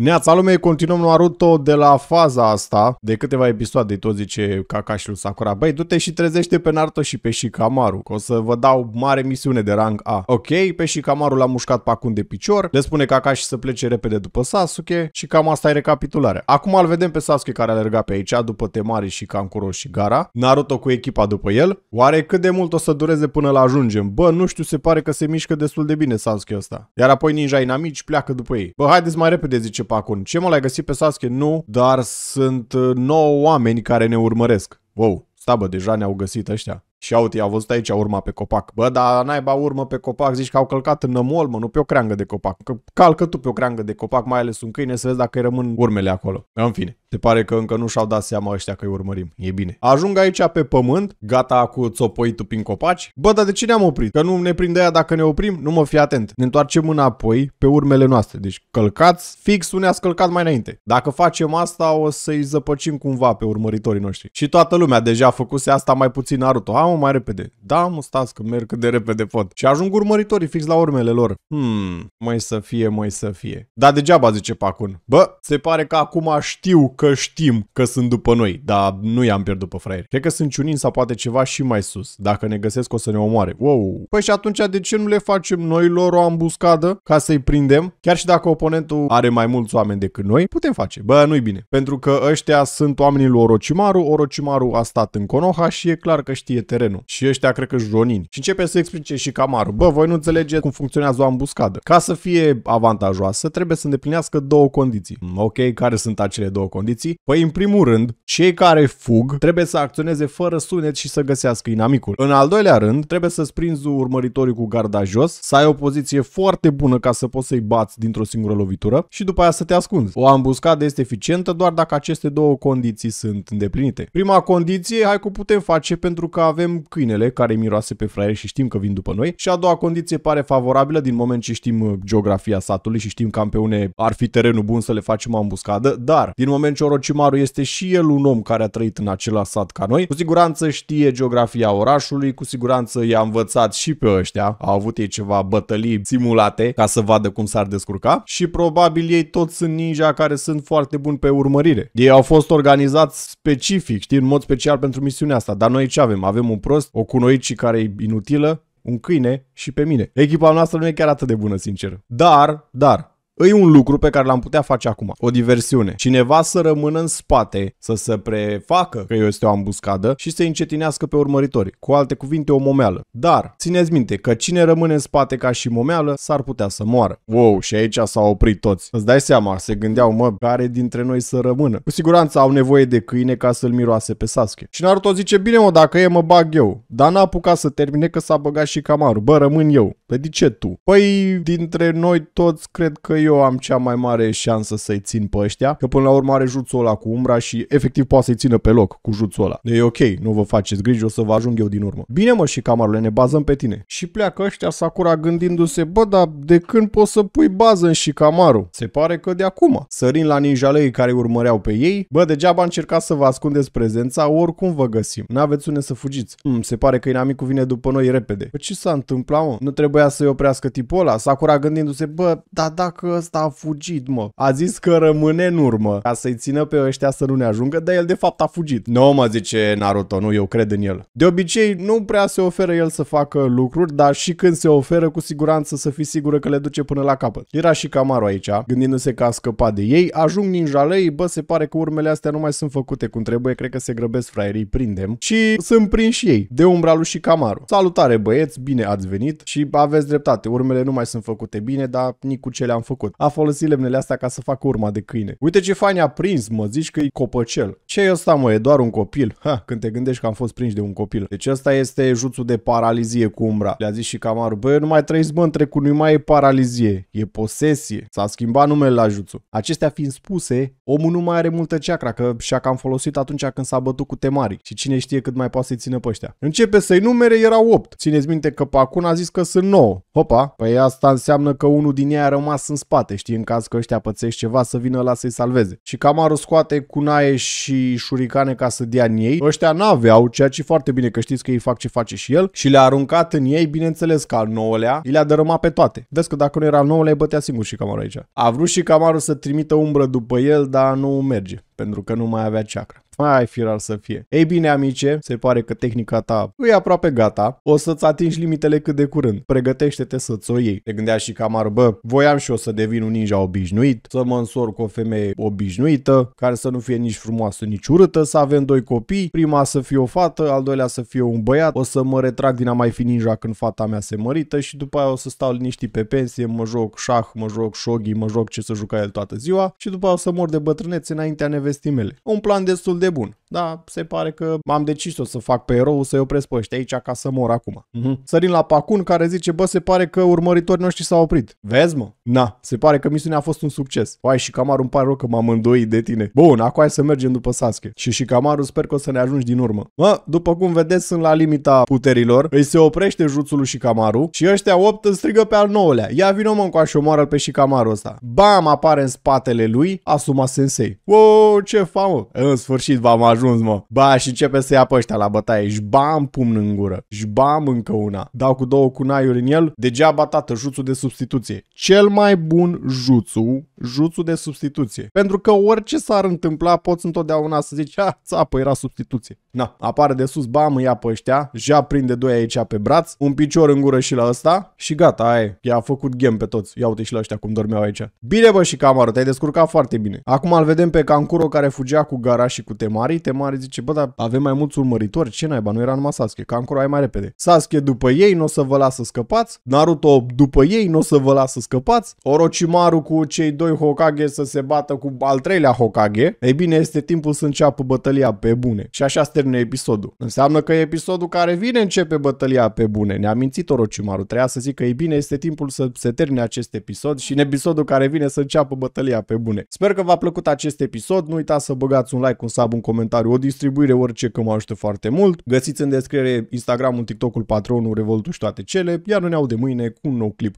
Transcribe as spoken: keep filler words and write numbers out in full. Neața lume, continuăm Naruto de la faza asta, de câteva episoade, tot zice Kakashi lui Sakura, băi, du-te și trezește pe Naruto și pe Shikamaru, că o să vă dau mare misiune de rang A. Ok, pe Shikamaru l-a mușcat Pacun de picior, le spune Kakashi să plece repede după Sasuke și cam asta e recapitularea. Acum îl vedem pe Sasuke care a alergat pe aici, după Temari și Kankuro și Gara, Naruto cu echipa după el. Oare cât de mult o să dureze până la ajungem? Bă, nu știu, se pare că se mișcă destul de bine Sasuke ăsta. Iar apoi ninja inamici pleacă după ei. Bă, haideți mai repede, zice Pacun. Ce, mă, l-ai găsit pe Sasuke? Nu, dar sunt nouă oameni care ne urmăresc. Wow, sta bă, deja ne-au găsit ăștia. Și aute, i-au văzut aici urma pe copac. Bă, dar naiba urmă pe copac, zici că au călcat în nămol, mă, nu pe o creangă de copac. Că calcă tu pe o creangă de copac, mai ales un câine, să vezi dacă îi rămân urmele acolo. În fine, se pare că încă nu și-au dat seama ăștia că îi urmărim. E bine. Ajung aici pe pământ, gata cu țopăitul prin copaci. Bă, dar de ce ne-am oprit? Că nu ne prinde aia dacă ne oprim? Nu, mă, fii atent. Ne întoarcem înapoi pe urmele noastre. Deci călcați fix unde ați călcat mai înainte. Dacă facem asta, o să-i zăpăcim cumva pe urmăritorii noștri. Și toată lumea deja făcuse asta, mai puțin Naruto. A, mă, mai repede. Da, mă, stați că merg cât de repede pot. Și ajung urmăritorii fix la urmele lor. Hmm, mai să fie, mai să fie. Dar degeaba, zice Pacun. Bă, se pare că acum știu că știm că sunt după noi, dar nu i-am pierdut pe fraieri. Cred că sunt Jonin sau poate ceva și mai sus. Dacă ne găsesc o să ne omoare. Wow. Păi și atunci de ce nu le facem noi lor o ambuscadă ca să-i prindem? Chiar și dacă oponentul are mai mulți oameni decât noi, putem face. Bă, nu-i bine. Pentru că ăștia sunt oamenii lui Orochimaru. Orochimaru a stat în Konoha și e clar că știe terenul. Și ăștia cred că Jonin. Și începe să explice și Shikamaru. Bă, voi nu înțelegeți cum funcționează o ambuscadă. Ca să fie avantajoasă, trebuie să îndeplinească două condiții. Ok, care sunt acele două condiții? Păi, în primul rând, cei care fug trebuie să acționeze fără sunet și să găsească inamicul. În al doilea rând, trebuie să-ți prinzi urmăritorii cu garda jos, să ai o poziție foarte bună ca să poți să-i bați dintr-o singură lovitură și după aia să te ascunzi. O ambuscadă este eficientă doar dacă aceste două condiții sunt îndeplinite. Prima condiție, hai că putem face pentru că avem câinele care miroase pe fraier și știm că vin după noi. Și a doua condiție pare favorabilă din moment ce știm geografia satului și știm cam pe une ar fi terenul bun să le facem ambuscadă, dar din moment ce Orochimaru este și el un om care a trăit în același sat ca noi, cu siguranță știe geografia orașului, cu siguranță i-a învățat și pe ăștia, au avut ei ceva bătălii simulate ca să vadă cum s-ar descurca și probabil ei toți sunt ninja care sunt foarte buni pe urmărire. Ei au fost organizați specific, știi, în mod special pentru misiunea asta, dar noi ce avem? Avem Avem un prost, o kunoichi care e inutilă, un câine și pe mine. Echipa noastră nu e chiar atât de bună, sincer. Dar, dar... e un lucru pe care l-am putea face acum. O diversiune. Cineva să rămână în spate, să se prefacă că este o ambuscadă și să încetinească pe urmăritori. Cu alte cuvinte, o momeală. Dar țineți minte că cine rămâne în spate ca și momeală s-ar putea să moară. Wow, și aici s-au oprit toți. Îți dai seama, se gândeau, mă, care dintre noi să rămână. Cu siguranță au nevoie de câine ca să-l miroase pe Sasuke. Și Naruto zice, bine, mă, dacă e, mă bag eu. Dar n-a apucat să termine că s-a băgat și Shikamaru. Bă, rămân eu. Păi de ce tu? Păi dintre noi toți cred că eu Eu am cea mai mare șansă să-i țin pe ăștia, că până la urmă are jutsu ăla cu umbra și efectiv poate să-i țină pe loc cu jutsu ăla. E ok, nu vă faceți griji, o să vă ajung eu din urmă. Bine, mă, Shikamaru, ne bazăm pe tine. Și pleacă ăștia, Sakura gândindu-se, bă, dar de când poți să pui bază în Shikamaru? Se pare că de acum. Sărind la ninjalei care urmăreau pe ei, bă, degeaba încercați să vă ascundeți prezența, oricum vă găsim. N-aveți unde să fugiți. Hmm, se pare că inamicul vine după noi repede. Bă, ce s-a întâmplat, mă? Nu trebuia să-i oprească tipul ăla? Sakura gândindu-se, bă, da, dacă ăsta a fugit, mă. A zis că rămâne în urmă, ca să-i țină pe ăștia să nu ne ajungă, dar el de fapt a fugit. Nu, mă, zice Naruto, nu, eu cred în el. De obicei, nu prea se oferă el să facă lucruri, dar și când se oferă, cu siguranță să fii sigură că le duce până la capăt. Era și Shikamaru aici, gândindu-se că a scăpat de ei, ajung ninjalei, bă, se pare că urmele astea nu mai sunt făcute cum trebuie, cred că se grăbesc fraierii, prindem și sunt prinși ei, de umbra lui Shikamaru. Salutare, băieți, bine ați venit și aveți dreptate, urmele nu mai sunt făcute bine, dar nici cu ce le-am făcut. A folosit lemnele astea ca să facă urma de câine. Uite ce fain a prins, mă, zici că e copăcel. Ce-i ăsta, mă, e doar un copil? Ha, când te gândești că am fost prins de un copil. Deci ăsta este jutsu de paralizie cu umbra. Le-a zis și Kamaru, băi, nu mai trăiți, mă, între cu nu mai e paralizie, e posesie. S-a schimbat numele la jutsu. Acestea fiind spuse, omul nu mai are multă chakra, că și-a cam folosit atunci când s-a bătut cu Temari. Și cine știe cât mai poate să-i țină pe ăștia. Începe să-i numere, erau opt. Țineți minte că Pacun a zis că sunt nouă. nouă. Hopa, păi asta înseamnă că unul din ei a rămas în spate, știi, în caz că ăștia pățești ceva să vină la să-i salveze. Și Shikamaru scoate cunaie și șuricane ca să dea în ei. Ăștia n-aveau, ceea ce foarte bine, că știți că ei fac ce face și el. Și le-a aruncat în ei, bineînțeles că al nouălea, i le-a dărâmat pe toate. Vezi că dacă nu era al nouălea, îi bătea singur Shikamaru aici. A vrut Shikamaru să trimită umbră după el, dar nu merge, pentru că nu mai avea chakra. Ai firar să fie. Ei bine, amice, se pare că tehnica ta e aproape gata. O să-ți atingi limitele cât de curând. Pregătește-te să-ți o iei. Te gândea Shikamaru, bă, voiam și eu să devin un ninja obișnuit, să mă însor cu o femeie obișnuită, care să nu fie nici frumoasă, nici urâtă, să avem doi copii, prima să fie o fată, al doilea să fie un băiat, o să mă retrag din a mai fi ninja când fata mea se mărită și după aia o să stau liniștit pe pensie, mă joc șah, mă joc shogi, mă joc ce să juca el toată ziua și după aia o să mor de bătrânețe înaintea nevestii mele. Un plan destul de bun. Da, se pare că m-am decis o să fac pe erou să-i opresc pe ăștia aici ca să mor acum. Mm-hmm. Sărim la Pacun care zice, bă, se pare că urmăritorii noștri s-au oprit. Vezi, mă? Na, se pare că misiunea a fost un succes. Păi, Shikamaru, îmi pare rău că m-am îndoit de tine. Bun, acum hai să mergem după Sasuke. Și Shikamaru, sper că o să ne ajungi din urmă. Mă, după cum vedeți, sunt la limita puterilor. Îi se oprește jutsul lui Shikamaru și ăștia opt îl strigă pe al nouălea. Ia vino, mă, încoace, omoară-l pe Shikamaru ăsta. Bam, apare în spatele lui Asuma Sensei. Wow, ce famă! În sfârșit v-am ajuns, mă. Ba, și începe să ia pe ăștia la bătaie. Jbam, pumn în gură. Jbam, încă una. Dau cu două kunaiuri în el. Degeaba, tată, jutsu de substituție. Cel mai bun jutsu, jutsu de substituție. Pentru că orice s-ar întâmpla, poți întotdeauna să zici, a, țapă, era substituție. Na, apare de sus, bam, îi ia pe ăștia. Ja prinde doi aici pe braț. Un picior în gură și la ăsta. Și gata, aia i-a făcut gem pe toți. Ia uite și la ăștia cum dormeau aici. Bine, bă, Shikamaru, te-ai descurcat foarte bine. Acum îl vedem pe Kankuro care fugea cu gara și cu Temari. Temari zice, bă, dar avem mai mulți urmăritori, ce naiba, nu era numai Sasuke, Kankuro ai mai repede. Sasuke după ei, nu o să vă las să scăpați. Naruto după ei, nu o să vă las să scăpați. Orochimaru cu cei doi Hokage să se bată cu al treilea Hokage. Ei bine, este timpul să înceapă bătălia pe bune. Și așa se termină episodul. Înseamnă că episodul care vine începe bătălia pe bune. Ne-a mințit Orochimaru, trebuia să zic că ei bine, este timpul să se termine acest episod și în episodul care vine să înceapă bătălia pe bune. Sper că v-a plăcut acest episod, nu uitați să băgați un like, un sub, un comentariu, o distribuire, orice, că mă ajută foarte mult. Găsiți în descriere Instagramul, TikTok-ul, Patreon-ul, Revolut-ul și toate cele, iar noi ne audem mâine cu un nou clip.